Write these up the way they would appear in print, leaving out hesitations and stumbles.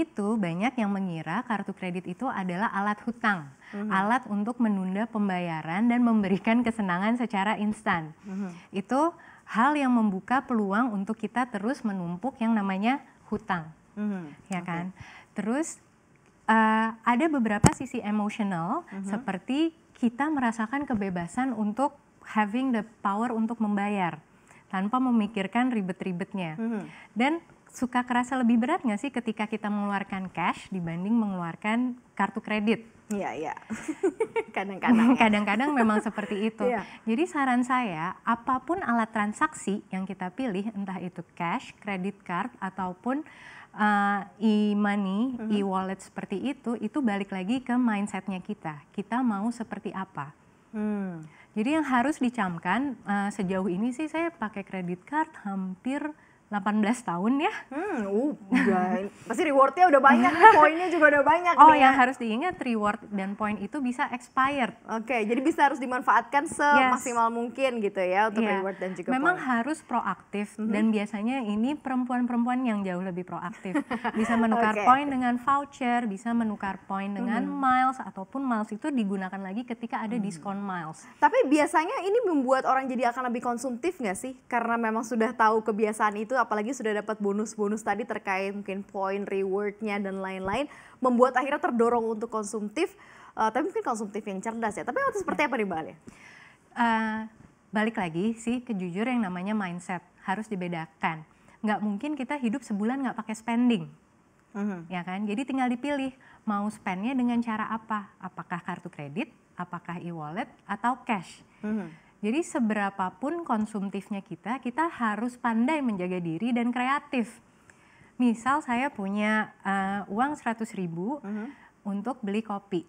itu banyak yang mengira kartu kredit itu adalah alat hutang, alat untuk menunda pembayaran dan memberikan kesenangan secara instan. Itu hal yang membuka peluang untuk kita terus menumpuk yang namanya hutang, ya kan? Terus ada beberapa sisi emosional seperti kita merasakan kebebasan untuk having the power untuk membayar tanpa memikirkan ribet-ribetnya. Dan suka kerasa lebih berat nggak sih ketika kita mengeluarkan cash dibanding mengeluarkan kartu kredit? Iya, iya. Kadang-kadang. Kadang-kadang memang seperti itu. Yeah. Jadi saran saya, apapun alat transaksi yang kita pilih, entah itu cash, credit card, ataupun e-money, e-wallet seperti itu balik lagi ke mindsetnya kita. Kita mau seperti apa? Jadi yang harus dicamkan, sejauh ini sih saya pakai credit card hampir 18 tahun ya. Pasti rewardnya udah banyak, poinnya juga udah banyak. Yang harus diingat, reward dan poin itu bisa expired. Oke, jadi bisa harus dimanfaatkan semaksimal mungkin gitu ya untuk reward dan juga memang point. Harus proaktif dan biasanya ini perempuan-perempuan yang jauh lebih proaktif. Bisa menukar poin dengan voucher, bisa menukar poin dengan miles, ataupun miles itu digunakan lagi ketika ada diskon miles. Tapi biasanya ini membuat orang jadi akan lebih konsumtif nggak sih? Karena memang sudah tahu kebiasaan itu, apalagi sudah dapat bonus-bonus tadi terkait mungkin poin, rewardnya dan lain-lain, membuat akhirnya terdorong untuk konsumtif, tapi mungkin konsumtif yang cerdas ya. Tapi waktu seperti apa nih Mbak Ale? Balik lagi sih kejujur yang namanya mindset harus dibedakan. Nggak mungkin kita hidup sebulan nggak pakai spending, ya kan? Jadi tinggal dipilih mau spendnya dengan cara apa? Apakah kartu kredit, apakah e-wallet, atau cash? Jadi seberapapun konsumtifnya kita harus pandai menjaga diri dan kreatif. Misal saya punya uang 100.000 untuk beli kopi.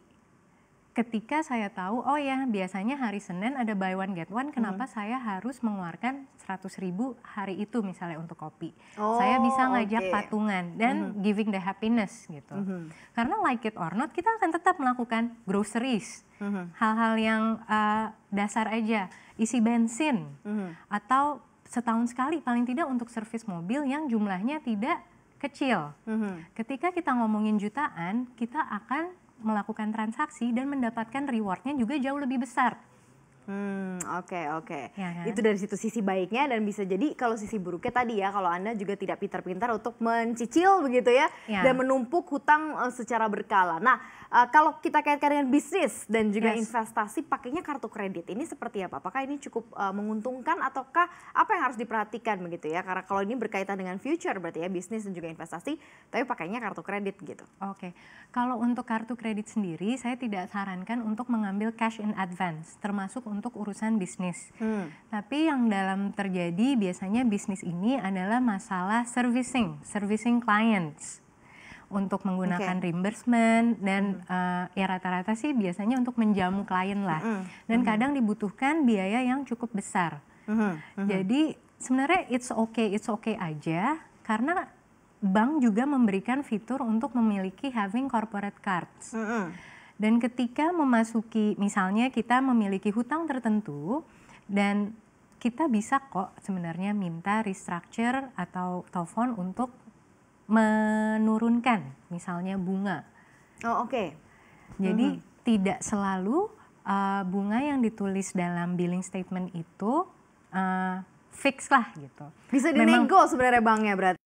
Ketika saya tahu, oh ya biasanya hari Senin ada buy one get one, kenapa saya harus mengeluarkan 100.000 hari itu misalnya untuk kopi. Saya bisa ngajak patungan dan giving the happiness gitu. Karena like it or not, kita akan tetap melakukan groceries, hal-hal yang dasar aja, isi bensin, atau setahun sekali paling tidak untuk servis mobil yang jumlahnya tidak kecil. Ketika kita ngomongin jutaan, kita akan melakukan transaksi dan mendapatkan rewardnya juga jauh lebih besar. Oke. Ya, kan? Itu dari situ sisi baiknya, dan bisa jadi kalau sisi buruknya tadi ya, kalau Anda juga tidak pintar-pintar untuk mencicil begitu ya, dan menumpuk hutang secara berkala. Nah, kalau kita kaitkan dengan bisnis dan juga investasi, pakainya kartu kredit ini seperti apa? Apakah ini cukup menguntungkan, ataukah apa yang harus diperhatikan begitu ya? Karena kalau ini berkaitan dengan future berarti ya, bisnis dan juga investasi, tapi pakainya kartu kredit gitu. Oke. Kalau untuk kartu kredit sendiri, saya tidak sarankan untuk mengambil cash in advance, termasuk untuk urusan bisnis. Tapi yang dalam terjadi biasanya bisnis ini adalah masalah servicing clients untuk menggunakan reimbursement dan ya rata-rata sih biasanya untuk menjamu klien lah. Dan kadang dibutuhkan biaya yang cukup besar. Jadi sebenarnya it's okay aja, karena bank juga memberikan fitur untuk memiliki having corporate cards. Dan ketika memasuki, misalnya kita memiliki hutang tertentu, dan kita bisa kok sebenarnya minta restructure atau telepon untuk menurunkan misalnya bunga. Jadi tidak selalu bunga yang ditulis dalam billing statement itu fix lah gitu. Bisa dinego sebenarnya banknya berarti.